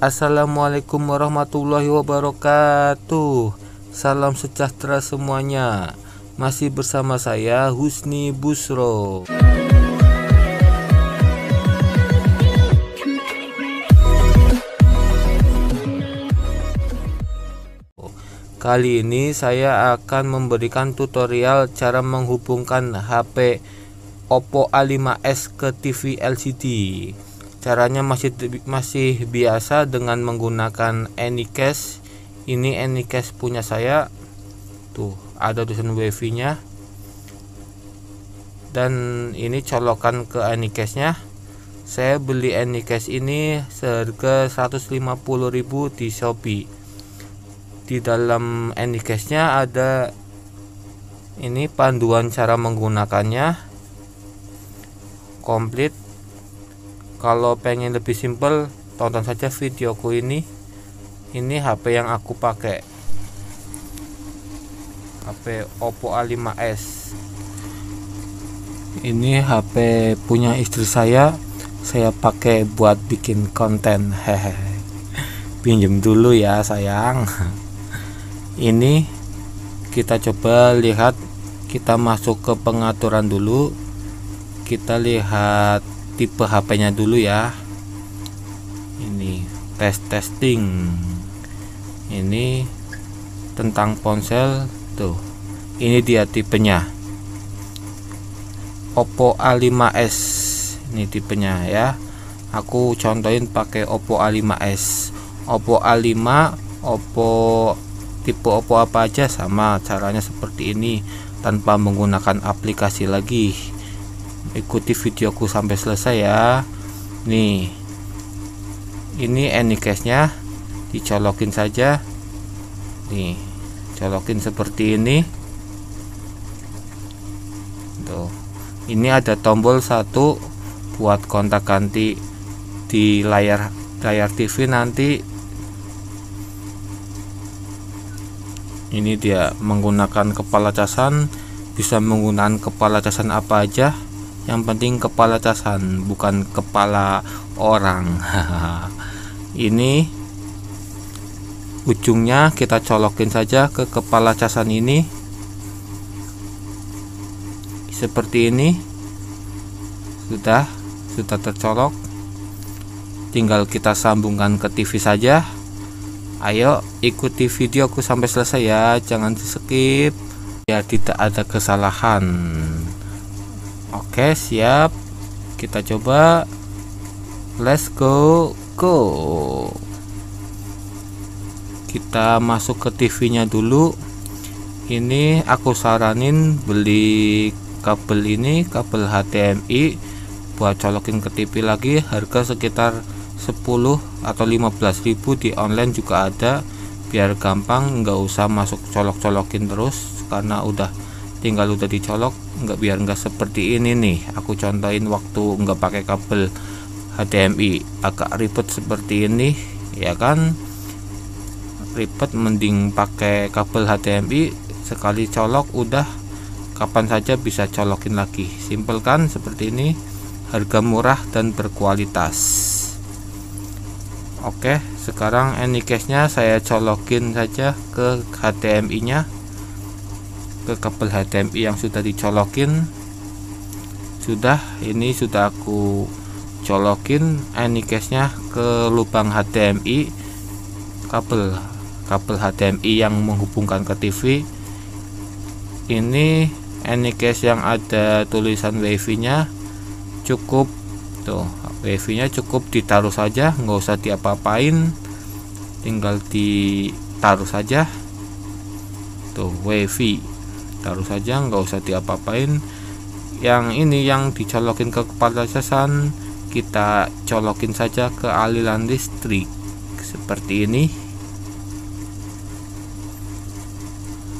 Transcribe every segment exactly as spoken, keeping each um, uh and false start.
Assalamualaikum warahmatullahi wabarakatuh. Salam sejahtera semuanya. Masih bersama saya Husni Busro. Kali ini saya akan memberikan tutorial cara menghubungkan H P Oppo A lima S ke T V L C D. Caranya masih masih biasa dengan menggunakan Anycast. Ini Anycast punya saya. Tuh, ada tulisan Wifi-nya. Dan ini colokan ke Anycast-nya. Saya beli Anycast ini seharga seratus lima puluh ribu di Shopee. Di dalam Anycast-nya ada ini panduan cara menggunakannya. Komplit. Kalau pengen lebih simpel, tonton saja videoku ini. Ini H P yang aku pakai, H P Oppo A lima S. Ini H P punya istri saya. Saya pakai buat bikin konten. Hehehe. Pinjem dulu ya sayang. Ini kita coba lihat. Kita masuk ke pengaturan dulu. Kita lihat tipe H P-nya dulu ya. Ini tes testing. Ini tentang ponsel tuh. Ini dia tipenya. Oppo A lima S. Ini tipenya ya. Aku contohin pakai Oppo A lima S. Oppo A lima, Oppo tipe Oppo apa aja sama. Caranya seperti ini tanpa menggunakan aplikasi lagi. Ikuti videoku sampai selesai ya. Nih, ini Anycast-nya dicolokin saja. Nih, colokin seperti ini. Tuh. Ini ada tombol satu buat kontak-ganti di layar layar T V nanti. Ini dia menggunakan kepala casan, bisa menggunakan kepala casan apa aja. Yang penting kepala casan, bukan kepala orang. Ini ujungnya kita colokin saja ke kepala casan ini. Seperti ini. Sudah, sudah tercolok. Tinggal kita sambungkan ke T V saja. Ayo ikuti videoku sampai selesai ya, jangan di-skip ya, tidak ada kesalahan. Oke, siap. Kita coba. Let's go, go. Kita masuk ke T V-nya dulu. Ini aku saranin beli kabel ini, kabel H D M I buat colokin ke T V lagi, harga sekitar sepuluh atau lima belas ribu di online juga ada. Biar gampang, nggak usah masuk colok-colokin terus karena udah tinggal udah dicolok, nggak biar nggak seperti ini nih. Aku contohin waktu nggak pakai kabel H D M I, agak ribet seperti ini ya kan, ribet. Mending pakai kabel H D M I, sekali colok udah kapan saja bisa colokin lagi. Simpel kan seperti ini, harga murah dan berkualitas. Oke, sekarang Anycast-nya saya colokin saja ke H D M I-nya, ke kabel H D M I yang sudah dicolokin. Sudah, ini sudah aku colokin Anycast-nya ke lubang H D M I, kabel kabel H D M I yang menghubungkan ke T V. Ini Anycast yang ada tulisan Wifi-nya. Cukup tuh, Wifi-nya cukup ditaruh saja, nggak usah diapa-apain, tinggal ditaruh saja tuh. Wifi taruh saja, nggak usah diapa-apain. Yang ini yang dicolokin ke kepala casan, kita colokin saja ke aliran listrik seperti ini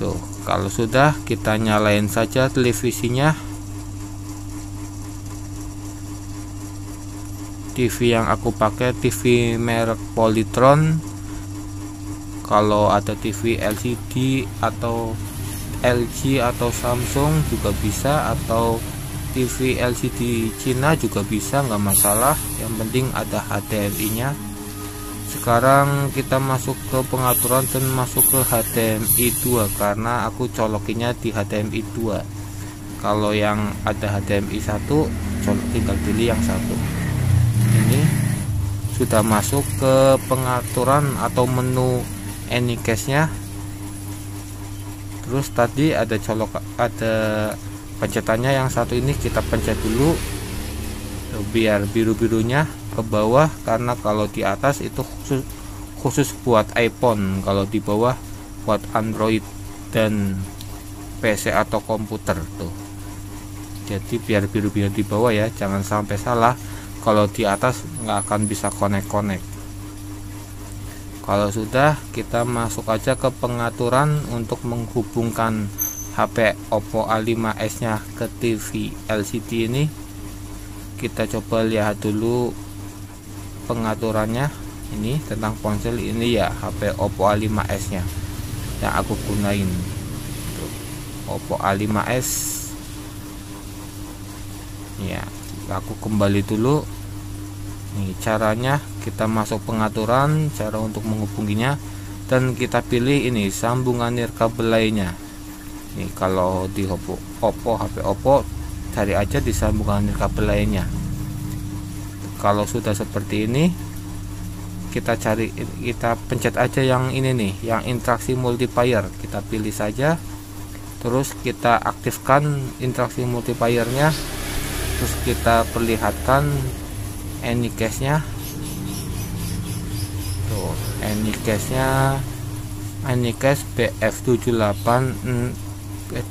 tuh. Kalau sudah, kita nyalain saja televisinya. T V yang aku pakai T V merek Polytron. Kalau ada T V L C D atau L G atau Samsung juga bisa, atau T V L C D Cina juga bisa, nggak masalah. Yang penting ada H D M I-nya. Sekarang kita masuk ke pengaturan dan masuk ke H D M I dua, karena aku colokinnya di H D M I dua. Kalau yang ada H D M I satu colok, tinggal pilih yang satu. Ini sudah masuk ke pengaturan atau menu Anycast nya terus tadi ada colok, ada pencetannya yang satu ini kita pencet dulu biar biru-birunya ke bawah, karena kalau di atas itu khusus, khusus buat iPhone, kalau di bawah buat Android dan P C atau komputer tuh. Jadi biar biru-biru di bawah ya, jangan sampai salah, kalau di atas nggak akan bisa connect-connect. Kalau sudah, kita masuk aja ke pengaturan untuk menghubungkan H P Oppo A lima S nya ke T V L C D ini. Kita coba lihat dulu pengaturannya, ini tentang ponsel ini ya, H P Oppo A lima S nya yang aku gunain. Oppo A lima S ya, aku kembali dulu nih. Caranya kita masuk pengaturan, cara untuk menghubunginya, dan kita pilih ini sambungan nirkabel lainnya. Nih kalau di Oppo, Oppo H P Oppo cari aja di sambungan kabel lainnya. Kalau sudah seperti ini, kita cari, kita pencet aja yang ini nih, yang interaksi multiplier, kita pilih saja, terus kita aktifkan interaksi multipliernya, terus kita perlihatkan Anycast nya tuh, Anycast nya Anycast B F tujuh delapan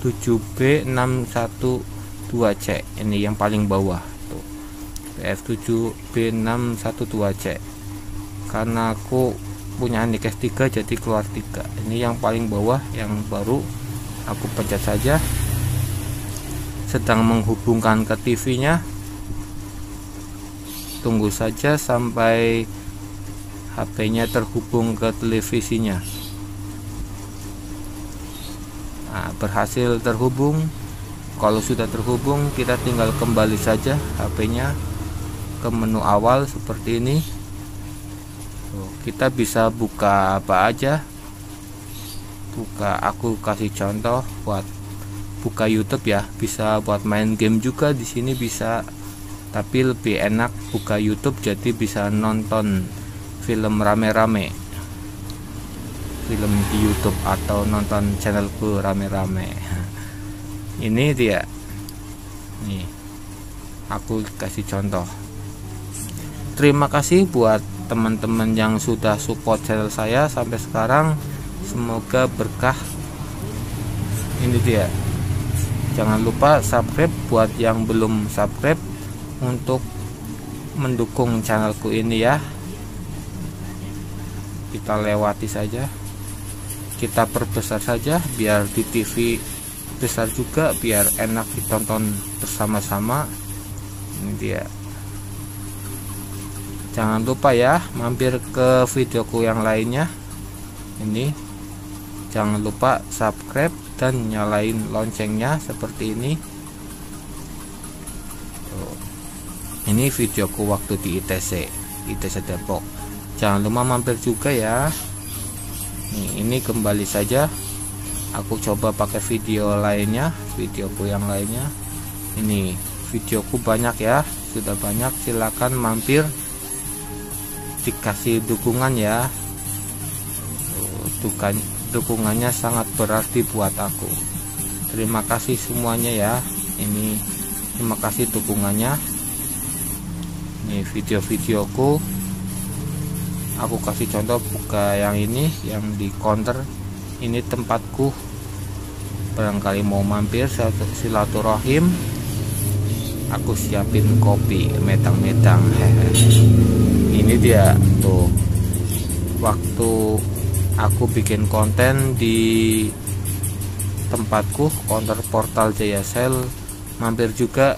tujuh B enam satu dua C, ini yang paling bawah tuh, B F tujuh B enam satu dua C. Karena aku punya Anycast tiga, jadi keluar tiga. Ini yang paling bawah yang baru, aku pencet saja. Sedang menghubungkan ke T V-nya. Tunggu saja sampai H P-nya terhubung ke televisinya. Nah, berhasil terhubung. Kalau sudah terhubung, kita tinggal kembali saja H P-nya ke menu awal seperti ini. Kita bisa buka apa aja. Buka, aku kasih contoh buat buka YouTube ya. Bisa buat main game juga di sini bisa. Tapi lebih enak buka YouTube, jadi bisa nonton film rame-rame. Film di YouTube atau nonton channelku rame-rame. Ini dia nih, aku kasih contoh. Terima kasih buat teman-teman yang sudah support channel saya sampai sekarang, semoga berkah. Ini dia, jangan lupa subscribe buat yang belum subscribe untuk mendukung channelku ini ya. Kita lewati saja, kita perbesar saja biar di T V besar juga, biar enak ditonton bersama-sama. Ini dia, jangan lupa ya mampir ke videoku yang lainnya. Ini jangan lupa subscribe dan nyalain loncengnya seperti ini. Ini videoku waktu di I T C I T C Depok, jangan lupa mampir juga ya. Nih, ini kembali saja, aku coba pakai video lainnya, videoku yang lainnya. Ini videoku banyak ya, sudah banyak, silakan mampir, dikasih dukungan ya. Dukan, dukungannya sangat berarti buat aku. Terima kasih semuanya ya. Ini terima kasih dukungannya. Ini video-videoku, aku kasih contoh buka yang ini, yang di counter. Ini tempatku, barangkali mau mampir silaturahim. Aku siapin kopi medang-medang. Ini dia tuh, waktu aku bikin konten di tempatku, counter portal Jaya Sel. Mampir juga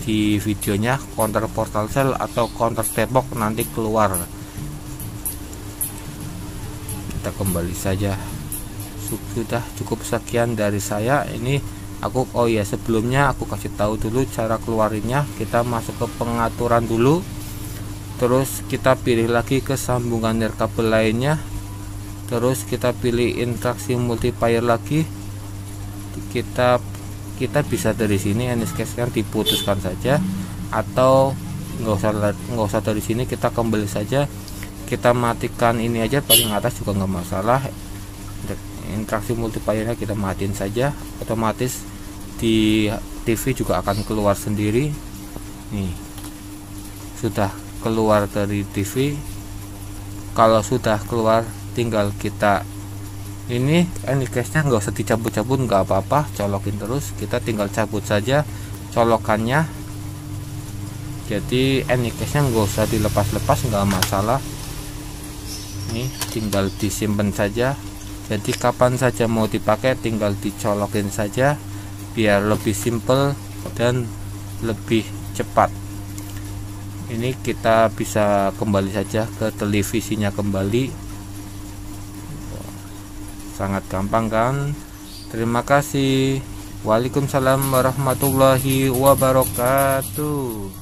di videonya counter portal Sel atau counter Depok, nanti keluar. Kita kembali saja. Sudah cukup sekian dari saya. Ini aku, oh ya sebelumnya aku kasih tahu dulu cara keluarinnya. Kita masuk ke pengaturan dulu. Terus kita pilih lagi ke sambungan near kabel lainnya. Terus kita pilih interaksi multiplier lagi. Kita kita bisa dari sini Anycast-nya diputuskan saja, atau nggak usah nggak usah dari sini, kita kembali saja. Kita matikan ini aja, paling atas juga nggak masalah. Interaksi multipliernya kita matiin saja, otomatis di T V juga akan keluar sendiri. Nih, sudah keluar dari T V. Kalau sudah keluar, tinggal kita ini Anycast-nya nggak usah dicabut-cabut, nggak apa-apa, colokin terus. Kita tinggal cabut saja colokannya. Jadi Anycast-nya nggak usah dilepas-lepas, nggak masalah. Nih, tinggal disimpan saja. Jadi kapan saja mau dipakai, tinggal dicolokin saja, biar lebih simple dan lebih cepat. Ini kita bisa kembali saja ke televisinya kembali. Sangat gampang kan? Terima kasih. Waalaikumsalam warahmatullahi wabarakatuh.